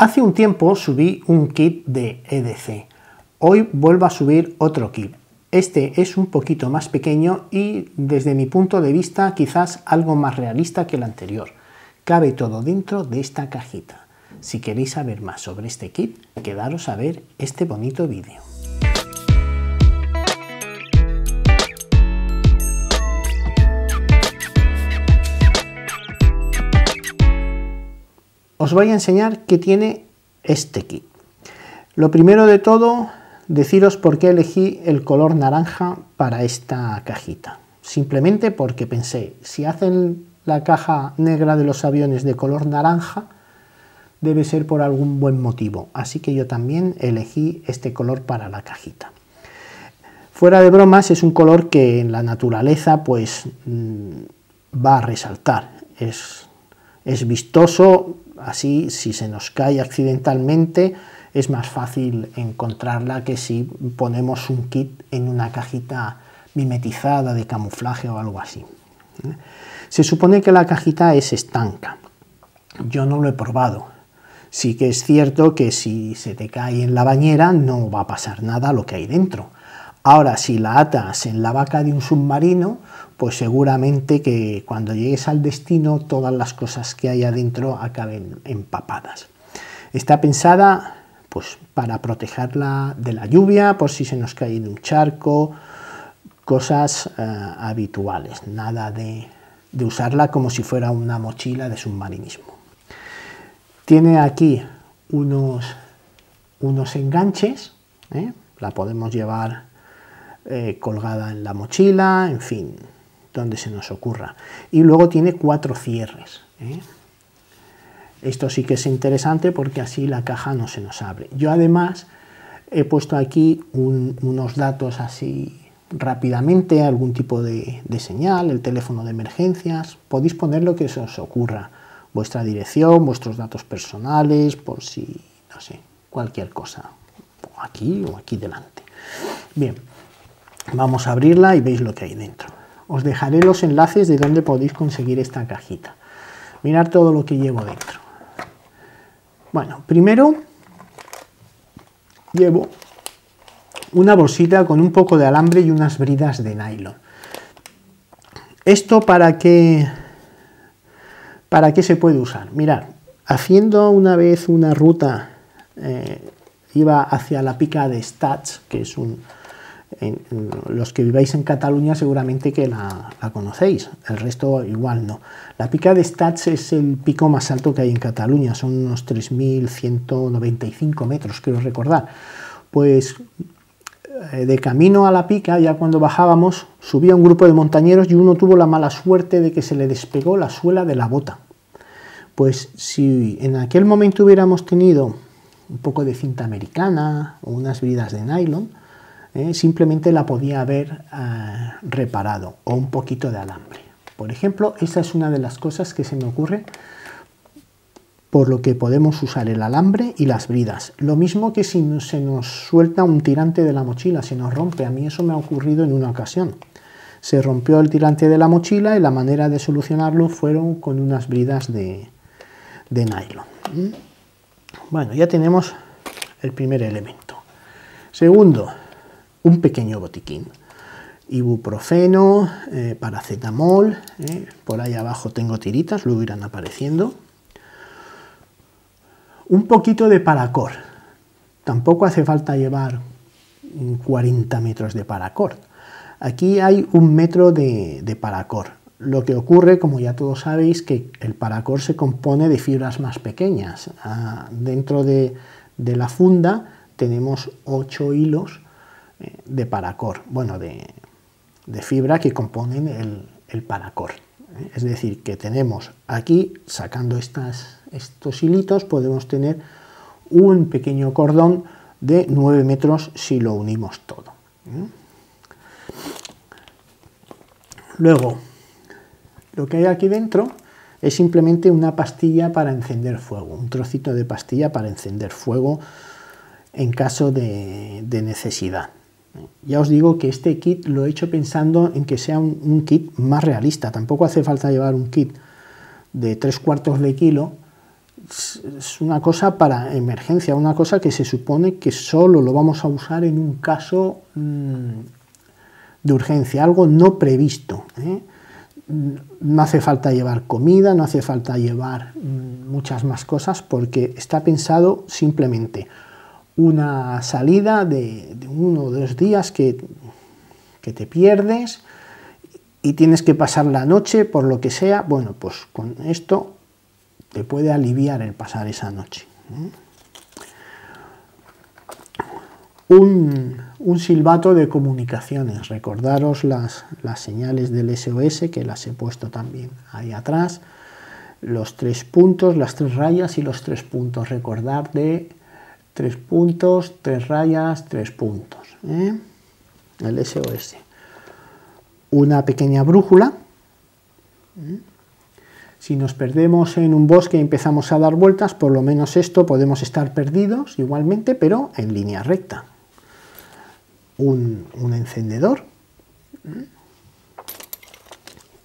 Hace un tiempo subí un kit de EDC, hoy vuelvo a subir otro kit. Este es un poquito más pequeño y desde mi punto de vista quizás algo más realista que el anterior. Cabe todo dentro de esta cajita. Si queréis saber más sobre este kit, quedaros a ver este bonito vídeo. Os voy a enseñar qué tiene este kit. Lo primero de todo, deciros por qué elegí el color naranja para esta cajita. Simplemente porque pensé, si hacen la caja negra de los aviones de color naranja, debe ser por algún buen motivo. Así que yo también elegí este color para la cajita. Fuera de bromas, es un color que en la naturaleza pues va a resaltar. Es vistoso, así si se nos cae accidentalmente es más fácil encontrarla que si ponemos un kit en una cajita mimetizada de camuflaje o algo así. Se supone que la cajita es estanca. Yo no lo he probado. Sí que es cierto que si se te cae en la bañera no va a pasar nada lo que hay dentro. Ahora, si la atas en la vaca de un submarino, pues seguramente que cuando llegues al destino todas las cosas que hay adentro acaben empapadas. Está pensada pues para protegerla de la lluvia, por si se nos cae en un charco, cosas habituales. Nada de usarla como si fuera una mochila de submarinismo. Tiene aquí unos enganches, la podemos llevar colgada en la mochila, en fin, donde se nos ocurra. Y luego tiene 4 cierres. Esto sí que es interesante porque así la caja no se nos abre. Yo además he puesto aquí unos datos así rápidamente, algún tipo de señal, el teléfono de emergencias. Podéis poner lo que se os ocurra. Vuestra dirección, vuestros datos personales, por si, no sé, cualquier cosa. Aquí o aquí delante. Bien, vamos a abrirla y veis lo que hay dentro. Os dejaré los enlaces de donde podéis conseguir esta cajita. Mirad todo lo que llevo dentro. Bueno, primero llevo una bolsita con un poco de alambre y unas bridas de nylon. ¿Esto para qué se puede usar? Mirad, haciendo una vez una ruta, iba hacia la Pica d'Estats, que es los que viváis en Cataluña seguramente que la conocéis, el resto igual no. La Pica d'Estats es el pico más alto que hay en Cataluña, son unos 3.195 metros, creo recordar. Pues de camino a la pica, ya cuando bajábamos, subía un grupo de montañeros y uno tuvo la mala suerte de que se le despegó la suela de la bota. Pues si en aquel momento hubiéramos tenido un poco de cinta americana o unas bridas de nylon, simplemente la podía haber reparado, o un poquito de alambre. Por ejemplo, esa es una de las cosas que se me ocurre por lo que podemos usar el alambre y las bridas. Lo mismo que si se nos suelta un tirante de la mochila, se nos rompe. A mí eso me ha ocurrido en una ocasión. Se rompió el tirante de la mochila y la manera de solucionarlo fueron con unas bridas de nylon. Bueno, ya tenemos el primer elemento. Segundo, un pequeño botiquín. Ibuprofeno, paracetamol, por ahí abajo tengo tiritas, luego irán apareciendo. Un poquito de paracord. Tampoco hace falta llevar 40 metros de paracord. Aquí hay 1 metro de paracord. Lo que ocurre, como ya todos sabéis, que el paracord se compone de fibras más pequeñas. Dentro de la funda tenemos 8 hilos de paracord, bueno, de fibra que componen el paracord. Es decir, que tenemos aquí, sacando estos hilitos, podemos tener un pequeño cordón de 9 metros si lo unimos todo. Luego, lo que hay aquí dentro es simplemente una pastilla para encender fuego, un trocito de pastilla para encender fuego en caso de necesidad. Ya os digo que este kit lo he hecho pensando en que sea un kit más realista. Tampoco hace falta llevar un kit de 3/4 de kilo es una cosa para emergencia, una cosa que se supone que solo lo vamos a usar en un caso de urgencia, algo no previsto, ¿eh? No hace falta llevar comida, no hace falta llevar muchas más cosas, porque está pensado simplemente una salida de 1 o 2 días que te pierdes y tienes que pasar la noche por lo que sea. Bueno, pues con esto te puede aliviar el pasar esa noche. Un silbato de comunicaciones, recordaros las señales del SOS, que las he puesto también ahí atrás, los 3 puntos, las 3 rayas y los 3 puntos, recordar de 3 puntos, 3 rayas, 3 puntos, ¿eh? El SOS. Una pequeña brújula, ¿eh? Si nos perdemos en un bosque y empezamos a dar vueltas, por lo menos esto, podemos estar perdidos igualmente, pero en línea recta. Un encendedor,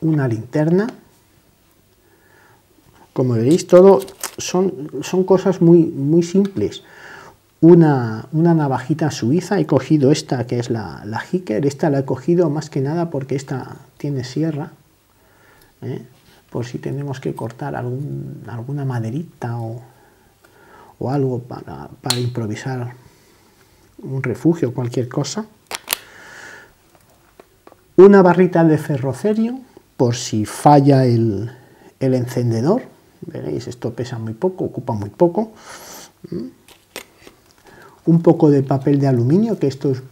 una linterna. Como veréis, todo son cosas muy simples. Una navajita suiza, he cogido esta que es la Hiker, esta la he cogido más que nada porque esta tiene sierra, ¿eh? Por si tenemos que cortar alguna maderita o algo para improvisar un refugio, cualquier cosa. Una barrita de ferrocerio, por si falla el encendedor. Veréis, esto pesa muy poco, ocupa muy poco. Un poco de papel de aluminio, que esto es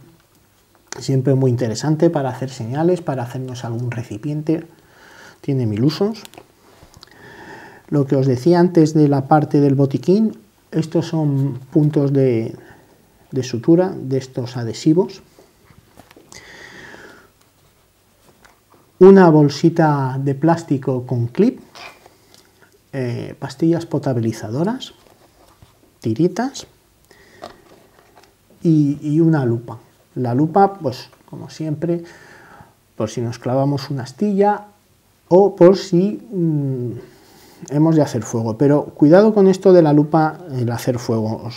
siempre muy interesante para hacer señales, para hacernos algún recipiente. Tiene 1000 usos. Lo que os decía antes de la parte del botiquín, estos son puntos de sutura, de estos adhesivos. Una bolsita de plástico con clip, pastillas potabilizadoras, tiritas y una lupa. La lupa, pues como siempre, por si nos clavamos una astilla o por si hemos de hacer fuego. Pero cuidado con esto de la lupa, el hacer fuego,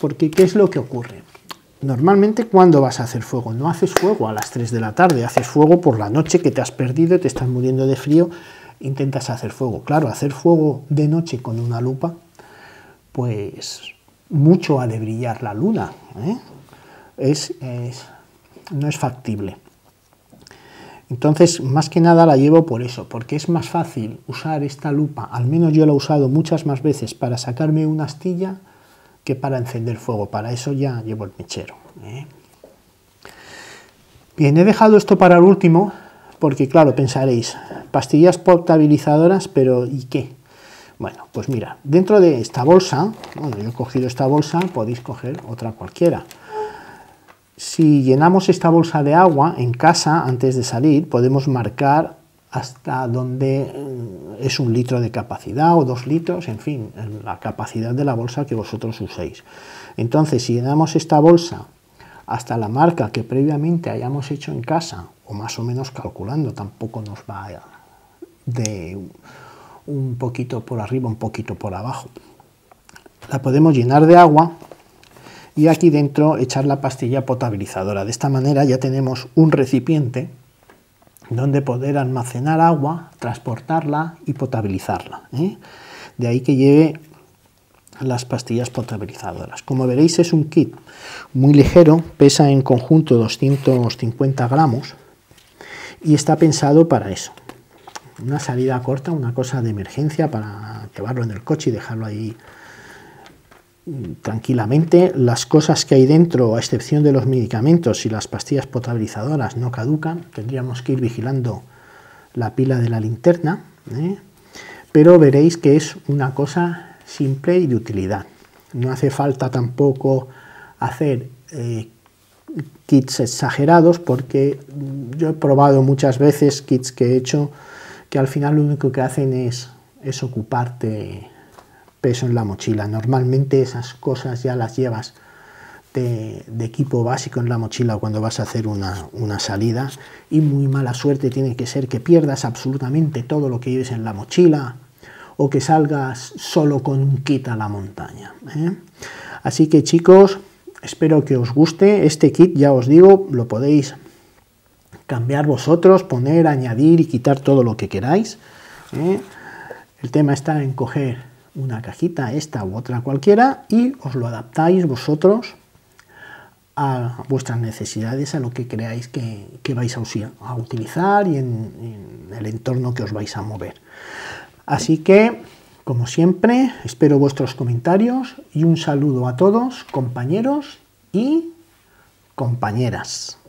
porque ¿qué es lo que ocurre? Normalmente, ¿cuándo vas a hacer fuego? No haces fuego a las 3 de la tarde, haces fuego por la noche, que te has perdido, te estás muriendo de frío, intentas hacer fuego. Claro, hacer fuego de noche con una lupa, pues mucho ha de brillar la luna, ¿eh? No es factible. Entonces, más que nada la llevo por eso, porque es más fácil usar esta lupa, al menos yo la he usado muchas más veces para sacarme una astilla que para encender fuego. Para eso ya llevo el mechero, ¿eh? Bien, he dejado esto para el último, porque claro, pensaréis, pastillas potabilizadoras, pero ¿y qué? Bueno, pues mira, dentro de esta bolsa, bueno, yo he cogido esta bolsa, podéis coger otra cualquiera. Si llenamos esta bolsa de agua en casa antes de salir, podemos marcar hasta donde es 1 litro de capacidad o 2 litros, en fin, la capacidad de la bolsa que vosotros uséis. Entonces, si llenamos esta bolsa hasta la marca que previamente hayamos hecho en casa, o más o menos calculando, tampoco nos va de un poquito por arriba, un poquito por abajo, la podemos llenar de agua y aquí dentro echar la pastilla potabilizadora. De esta manera ya tenemos un recipiente donde poder almacenar agua, transportarla y potabilizarla, ¿eh? De ahí que lleve las pastillas potabilizadoras. Como veréis, es un kit muy ligero, pesa en conjunto 250 gramos y está pensado para eso. Una salida corta, una cosa de emergencia para llevarlo en el coche y dejarlo ahí tranquilamente. Las cosas que hay dentro, a excepción de los medicamentos y las pastillas potabilizadoras, no caducan. Tendríamos que ir vigilando la pila de la linterna, ¿eh? Pero veréis que es una cosa simple y de utilidad. No hace falta tampoco hacer kits exagerados, porque yo he probado muchas veces kits que he hecho que al final lo único que hacen es ocuparte peso en la mochila. Normalmente esas cosas ya las llevas de equipo básico en la mochila cuando vas a hacer una salida, y muy mala suerte tiene que ser que pierdas absolutamente todo lo que lleves en la mochila o que salgas solo con un kit a la montaña, ¿eh? Así que chicos, espero que os guste este kit. Ya os digo, lo podéis cambiar vosotros, poner, añadir y quitar todo lo que queráis, ¿eh? El tema está en coger una cajita, esta u otra cualquiera, y os lo adaptáis vosotros a vuestras necesidades, a lo que creáis que vais a utilizar y en el entorno que os vais a mover. Así que, como siempre, espero vuestros comentarios y un saludo a todos, compañeros y compañeras.